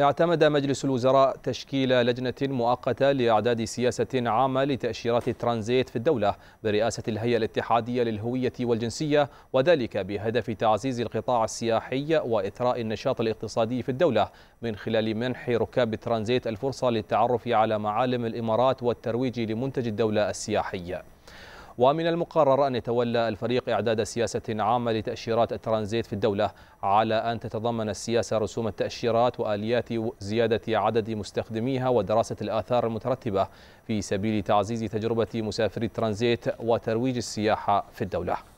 اعتمد مجلس الوزراء تشكيل لجنة مؤقتة لإعداد سياسة عامة لتأشيرات الترانزيت في الدولة برئاسة الهيئة الاتحادية للهوية والجنسية، وذلك بهدف تعزيز القطاع السياحي وإثراء النشاط الاقتصادي في الدولة من خلال منح ركاب الترانزيت الفرصة للتعرف على معالم الإمارات والترويج لمنتج الدولة السياحية. ومن المقرر أن يتولى الفريق إعداد سياسة عامة لتأشيرات الترانزيت في الدولة، على أن تتضمن السياسة رسوم التأشيرات وآليات زيادة عدد مستخدميها ودراسة الآثار المترتبة في سبيل تعزيز تجربة مسافري الترانزيت وترويج السياحة في الدولة.